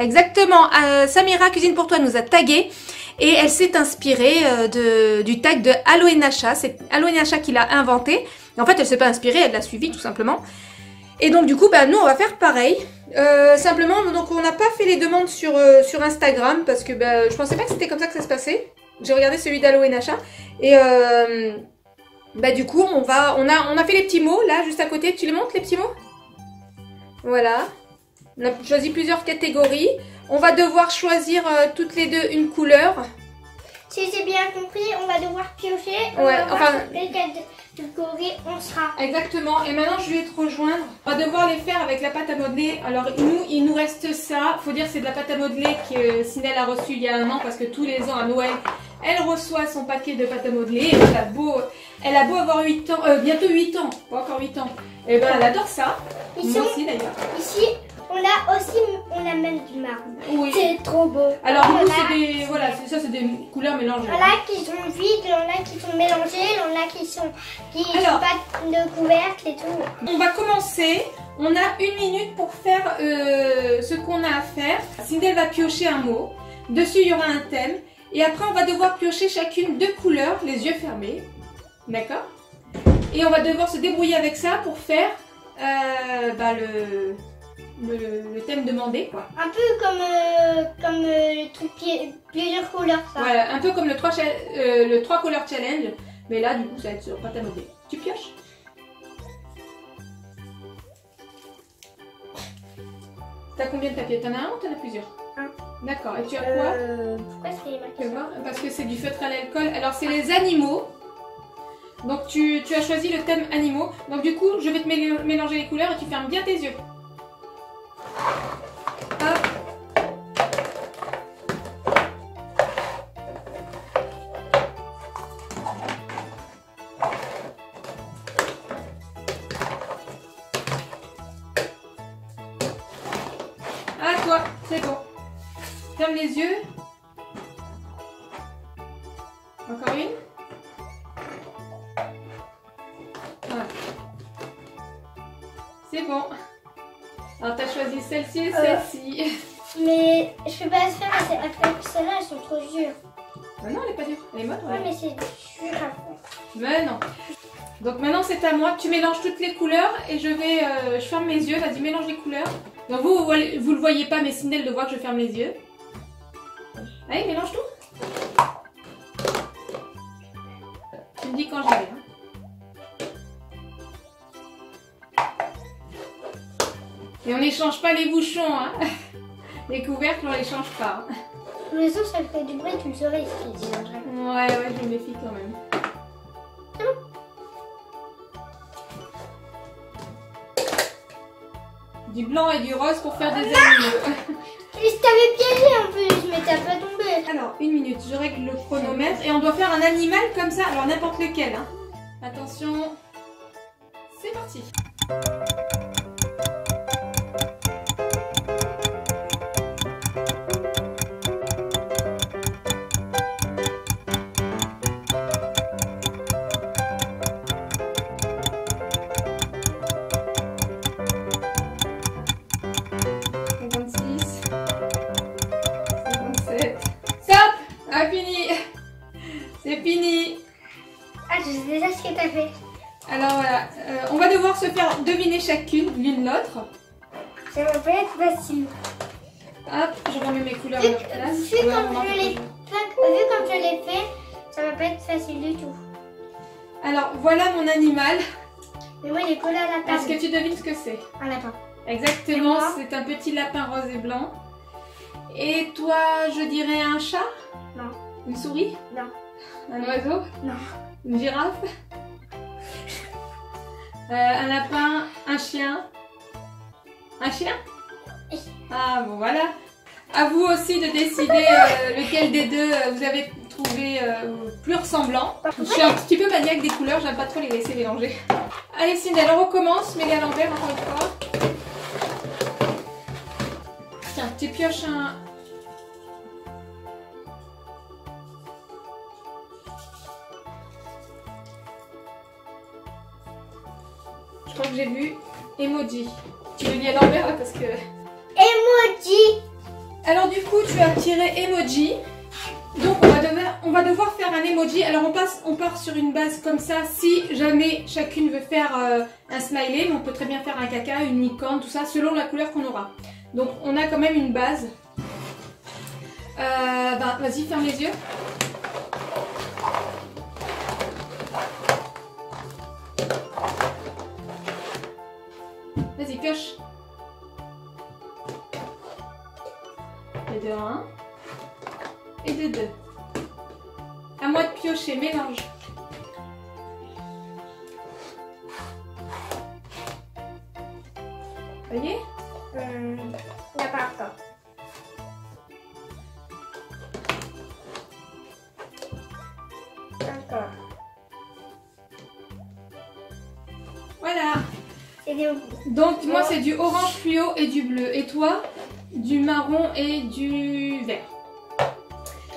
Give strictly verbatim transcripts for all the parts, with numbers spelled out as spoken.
Exactement, euh, Samira Cuisine Pour Toi nous a tagué et elle s'est inspirée euh, de, du tag de Aloe Nacha. C'est Aloe Nacha qui l'a inventé. Et en fait, elle s'est pas inspirée, elle l'a suivi tout simplement. Et donc du coup, bah, nous on va faire pareil. Euh, simplement, donc on n'a pas fait les demandes sur, euh, sur Instagram parce que bah, je pensais pas que c'était comme ça que ça se passait. J'ai regardé celui d'Aloe Nacha et euh, bah du coup on va, on a, on a fait les petits mots là juste à côté. Tu les montres les petits mots? Voilà. On a choisi plusieurs catégories. On va devoir choisir euh, toutes les deux une couleur. Si j'ai bien compris, on va devoir piocher. On ouais, va enfin... quelle catégorie on sera. Exactement. Et maintenant, je vais te rejoindre. On va devoir les faire avec la pâte à modeler. Alors, nous, il nous reste ça. Faut dire que c'est de la pâte à modeler que Cindelle a reçue il y a un an. Parce que tous les ans, à Noël, elle reçoit son paquet de pâte à modeler. Elle a beau, elle a beau avoir huit ans, euh, bientôt huit ans, pas encore huit ans. Et ben, elle adore ça. Ici, nous aussi, d'ailleurs. Ici. On a aussi, on a même du marron. Oui. C'est trop beau. Alors nous, c'est des, voilà, ça c'est des couleurs mélangées. Il y en a qui sont vides, il y en a qui sont mélangées, il y en a qui sont, qui sont pas de couvercle et tout. On va commencer. On a une minute pour faire euh, ce qu'on a à faire. Cindelle va piocher un mot. Dessus, il y aura un thème. Et après, on va devoir piocher chacune deux couleurs, les yeux fermés. D'accord? Et on va devoir se débrouiller avec ça pour faire euh, bah, le... Le, le thème demandé quoi. Un peu comme, euh, comme euh, le truc plusieurs couleurs ça. Voilà, un peu comme le trois, euh, le trois couleurs challenge, mais là du coup ça va être sur pâte à modeler. Tu pioches? T'as combien de papiers? T'en as un ou t'en as plusieurs? Un. D'accord, et tu as quoi? euh, Pourquoi c'est marqué ça? Parce que c'est du feutre à l'alcool. Alors c'est ah. les animaux. Donc tu, tu as choisi le thème animaux. Donc du coup je vais te mélanger les couleurs et tu fermes bien tes yeux. C'est bon. Ferme les yeux. Encore une. Voilà. C'est bon. Alors t'as choisi celle-ci et celle-ci. Euh, mais je suis pas sûre, mais après celles-là elles sont trop dures. Mais non, elle est pas dure. Elle est mode. Ouais, ouais mais c'est dur à fond. Mais non. Donc maintenant c'est à moi. Tu mélanges toutes les couleurs et je vais, euh, je ferme mes yeux. Vas-y, mélange les couleurs. Donc vous, vous ne le voyez pas, mais Cindelle le voit que je ferme les yeux. Allez, mélange tout. Tu me dis quand j'arrive. Hein. Et on n'échange pas les bouchons. Hein. Les couvercles, on ne les change pas. Hein. Les autres, ça fait du bruit, tu le saurais ce qu'ils disent. Ouais, ouais, je me méfie quand même. Du blanc et du rose pour faire des animaux. Je t'avais piégé en plus, mais t'as pas tombé. Alors, une minute, je règle le chronomètre et on doit faire un animal comme ça, alors n'importe lequel. Hein. Attention, c'est parti. Alors voilà, euh, on va devoir se faire deviner chacune l'une l'autre. Ça va pas être facile. Hop, je remets mes couleurs. Vu, à leur place. Vu, ouais, comme, je les... vu comme je l'ai fait, ça va pas être facile du tout. Alors voilà mon animal. Mais moi il est collé à lapin. Est-ce que tu devines ce que c'est? Un lapin. Exactement, c'est un petit lapin rose et blanc. Et toi, je dirais un chat? Non. Une souris? Non. Un oiseau? Non. Une girafe? Euh, un lapin, un chien. Un chien? Ah bon voilà. À vous aussi de décider euh, lequel des deux euh, vous avez trouvé euh, plus ressemblant. Je suis un petit peu maniaque des couleurs, j'aime pas trop les laisser mélanger. Allez Cindelle, on recommence, mais à l'envers encore une fois. Tiens, tu pioches un... Je crois que j'ai vu emoji. Tu le lis à l'envers là parce que... Emoji. Alors du coup tu as tiré emoji. Donc on va, devoir, on va devoir faire un emoji. Alors on, passe, on part sur une base comme ça. Si jamais chacune veut faire euh, un smiley, mais on peut très bien faire un caca, une licorne, tout ça, selon la couleur qu'on aura. Donc on a quand même une base. Euh, bah, vas-y, ferme les yeux. Vas-y, pioche. Et de un. Et de deux. À moi de piocher, mélange. Vous voyez? Mmh, la part. D'accord. Voilà. Donc moi c'est du orange fluo et du bleu. Et toi? Du marron et du vert.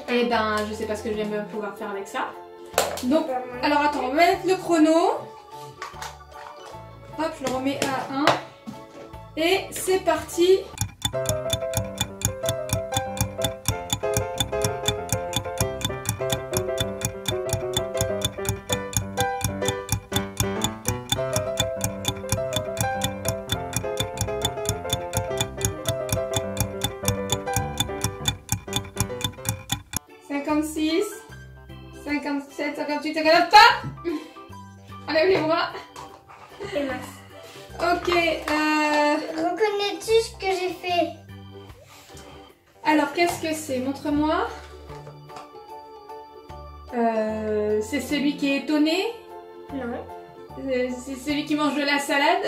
Et ben je sais pas ce que je vais pouvoir faire avec ça. Donc alors attends, on va mettre le chrono. Hop, je le remets à un. Et c'est parti. cinquante-six, cinquante-sept, cinquante-huit, regarde pas. Enlève les bras. Et mince. Ok. Euh... Reconnais-tu ce que j'ai fait? Alors qu'est-ce que c'est? Montre-moi. Euh, c'est celui qui est étonné? Non. Euh, c'est celui qui mange de la salade?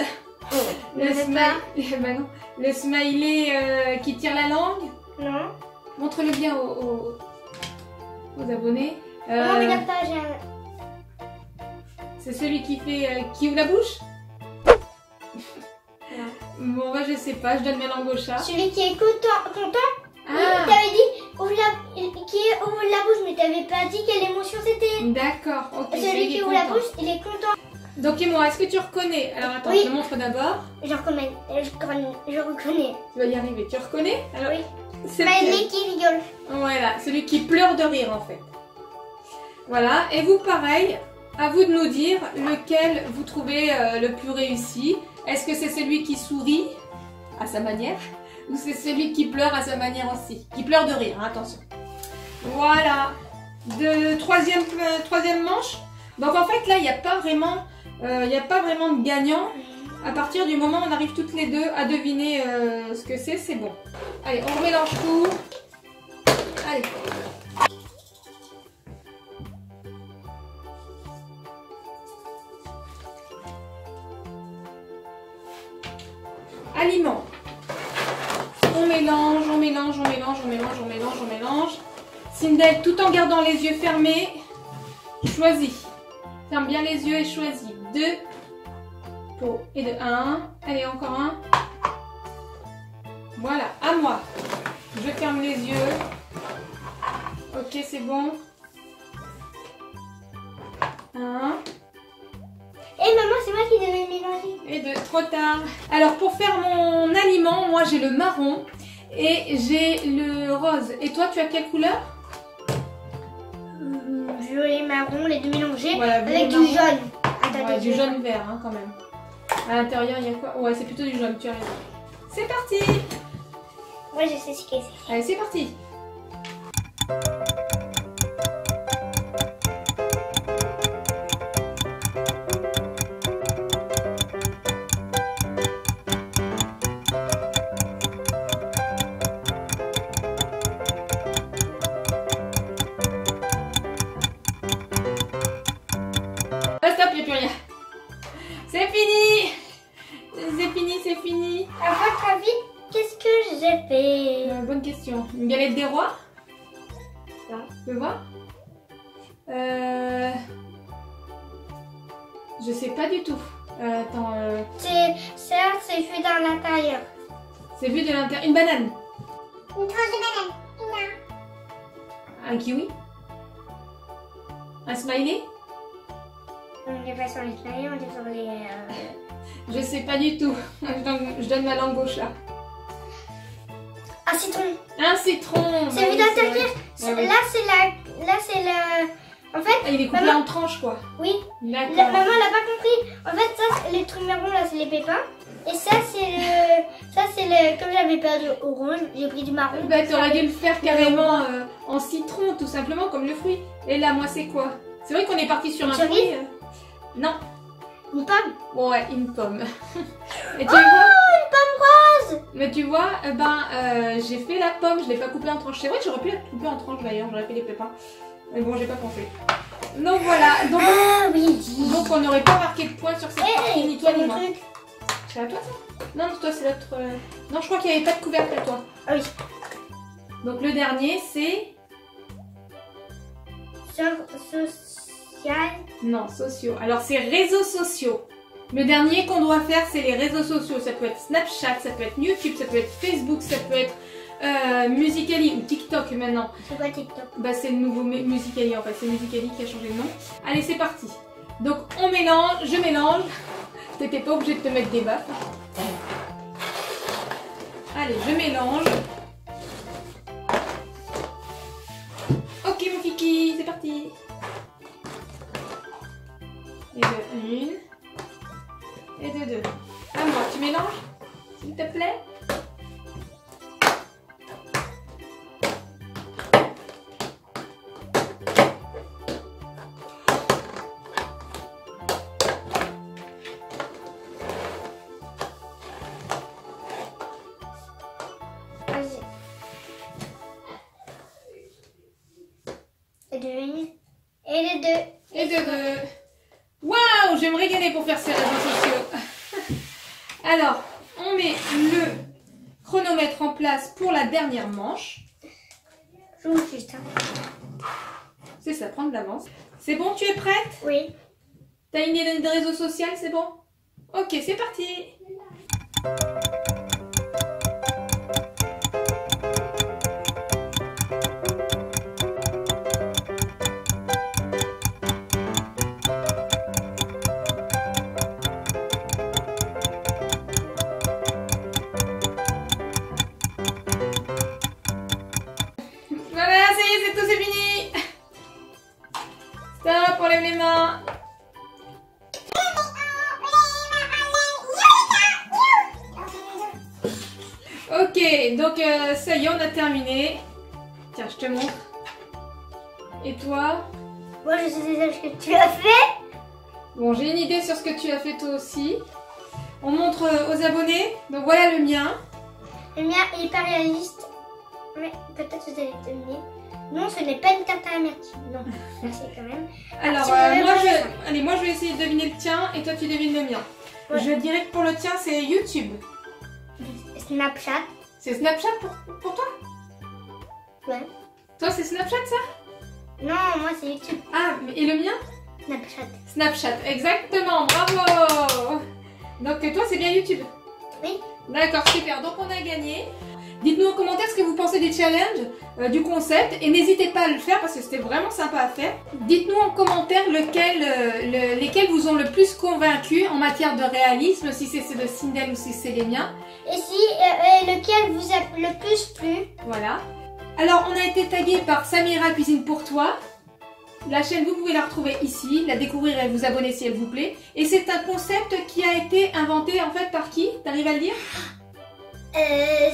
Oh, le, smiley... bah non. Le smiley euh, qui tire la langue? Non. Montre-le bien au... au... aux abonnés. Euh, oh, regarde pas, j'ai un... C'est celui qui fait... Euh, qui ouvre la bouche? Bon, moi je sais pas, je donne ma langue au chat. Celui qui est content, content. Ah. T'avais dit, ouvre la... qui ouvre la bouche, mais t'avais pas dit quelle émotion c'était. D'accord, ok. Celui, celui qui ouvre la bouche, il est content. Donc Emma, est-ce que tu reconnais? Alors attends, oui. Je te montre d'abord. Je reconnais, je reconnais, je reconnais. Tu vas y arriver, tu reconnais? Alors, oui. C'est celui qui rigole. Voilà, celui qui pleure de rire en fait. Voilà, et vous pareil, à vous de nous dire lequel vous trouvez euh, le plus réussi. Est-ce que c'est celui qui sourit à sa manière ou c'est celui qui pleure à sa manière aussi? Qui pleure de rire, hein, attention. Voilà, de, troisième, euh, troisième manche. Donc en fait là, il n'y a pas vraiment, euh, y a pas vraiment de gagnant. À partir du moment où on arrive toutes les deux à deviner euh, ce que c'est, c'est bon. Allez, on mélange tout. Allez. Aliments. On mélange, on mélange, on mélange, on mélange, on mélange, on mélange. Cindelle, tout en gardant les yeux fermés, choisis. Ferme bien les yeux et choisis. Deux. Et de un. Allez, encore un. Voilà, à moi. Je ferme les yeux. Ok, c'est bon. Un. Et maman, c'est moi qui devais mélanger. Et de trop tard. Alors, pour faire mon aliment, moi j'ai le marron et j'ai le rose. Et toi, tu as quelle couleur? Bleu et marron, les deux mélangés. Voilà, avec du jaune. Attends, ouais, du jaune vert, hein, quand même. À l'intérieur, il y a quoi? Ouais, c'est plutôt du jaune, tu as raison. C'est parti! Ouais, je sais ce que c'est. Allez, c'est parti! Ah, stop, il n'y a plus rien! C'est fini! C'est fini, c'est fini! À votre avis, qu'est-ce que j'ai fait? Euh, bonne question. Une galette des rois? Non. Tu peux voir? Euh... Je sais pas du tout. Euh, attends... Euh... Ça, c'est vu dans l'intérieur. C'est vu de l'intérieur. Une banane? Une tranche de banane. Une banane. Un kiwi? Un smiley? On n'est pas sur les claviers, on est sur les... Euh... Je sais pas du tout. Donc, je donne ma langue au chat. Ah, un citron. Un citron. C'est évident de te dire. Ouais, là, c'est la... Là, c'est la... En fait, ah, il est coupé maman... en tranches quoi. Oui. La, maman, elle n'a pas compris. En fait, ça, les trucs marrons là, c'est les pépins. Et ça, c'est le. Ça, c'est le. Comme j'avais perdu orange, j'ai pris du marron. Bah, t'aurais dû le faire carrément euh, en citron, tout simplement, comme le fruit. Et là, moi, c'est quoi? C'est vrai qu'on est parti sur une un fruit. Euh... Non. Une pomme? Ouais, une pomme. Et tu oh, vois... une pomme rose! Mais tu vois, euh, ben, euh, j'ai fait la pomme, je l'ai pas coupée en tranches. C'est vrai que j'aurais pu la couper en tranches d'ailleurs, j'aurais fait les pépins. Mais bon, j'ai pas pensé. Donc voilà. Donc, ah, oui. Donc on n'aurait pas marqué de points sur cette hey, partie, ni toi ni moi. C'est à toi ça? Non, toi c'est l'autre. Non, je crois qu'il n'y avait pas de couvercle à toi. Ah oui. Donc le dernier c'est. Social. Non, sociaux. Alors c'est réseaux sociaux. Le dernier qu'on doit faire c'est les réseaux sociaux. Ça peut être Snapchat, ça peut être YouTube, ça peut être Facebook, ça peut être. Euh, Musical.ly ou TikTok maintenant. C'est quoi TikTok? Bah c'est le nouveau Musical.ly en fait, c'est Musical.ly qui a changé de nom. Allez c'est parti. Donc on mélange, je mélange. T'étais pas obligée de te mettre des baffes. Allez je mélange. Ok mon kiki, c'est parti. Et de une. Et de deux. À moi, tu mélanges s'il te plaît. Alors, on met le chronomètre en place pour la dernière manche. J'ouvre juste. C'est ça, prendre l'avance. C'est bon, tu es prête? Oui. T'as une idée de réseau social, c'est bon? Ok, c'est parti. Donc euh, ça y est, on a terminé. Tiens, je te montre. Et toi? Moi, je sais déjà ce que tu as fait. Bon, j'ai une idée sur ce que tu as fait toi aussi. On montre euh, aux abonnés. Donc voilà le mien. Le mien est hyper réaliste. Mais peut-être vous allez deviner. Non, ce n'est pas une tarte à la myrtille. Non, merci quand même. Alors, ah, si euh, moi, je... allez, moi, je vais essayer de deviner le tien et toi, tu devines le mien. Ouais. Je dirais que pour le tien, c'est YouTube. Snapchat. C'est Snapchat pour, pour toi? Ouais. Toi c'est Snapchat ça? Non, moi c'est YouTube. Ah, mais et le mien? Snapchat. Snapchat, exactement, bravo! Donc toi c'est bien YouTube? Oui. D'accord, super, donc on a gagné. Dites-nous en commentaire ce que vous pensez des challenges, euh, du concept, et n'hésitez pas à le faire parce que c'était vraiment sympa à faire. Dites-nous en commentaire lequel, euh, le, lesquels vous ont le plus convaincu en matière de réalisme, si c'est ceux de Cindelle ou si c'est les miens. Et si euh, euh, lequel vous a le plus plu. Voilà. Alors on a été tagué par Samira Cuisine Pour Toi. La chaîne, vous pouvez la retrouver ici, la découvrir et vous abonner si elle vous plaît. Et c'est un concept qui a été inventé en fait par qui? T'arrives à le dire? Euh...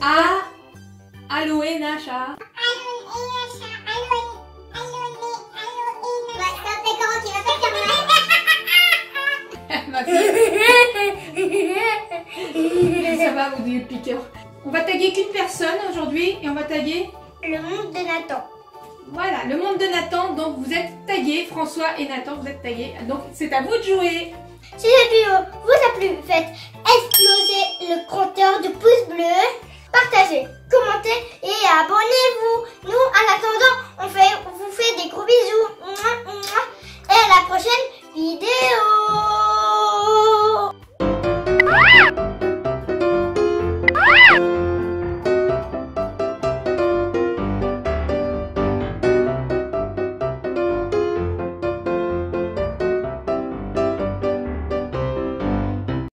à Aloe Nacha. Ça va, vous dites piqueur. On va taguer qu'une personne aujourd'hui et on va taguer le monde de Nathan. Voilà, le monde de Nathan. Donc vous êtes tagués, François et Nathan, vous êtes tagués. Donc c'est à vous de jouer. Si la vidéo vous a plu, faites exploser le compteur de pouces bleus. Partagez, commentez et abonnez-vous. Nous, en attendant, on fait, vous fait des gros bisous. Et à la prochaine vidéo.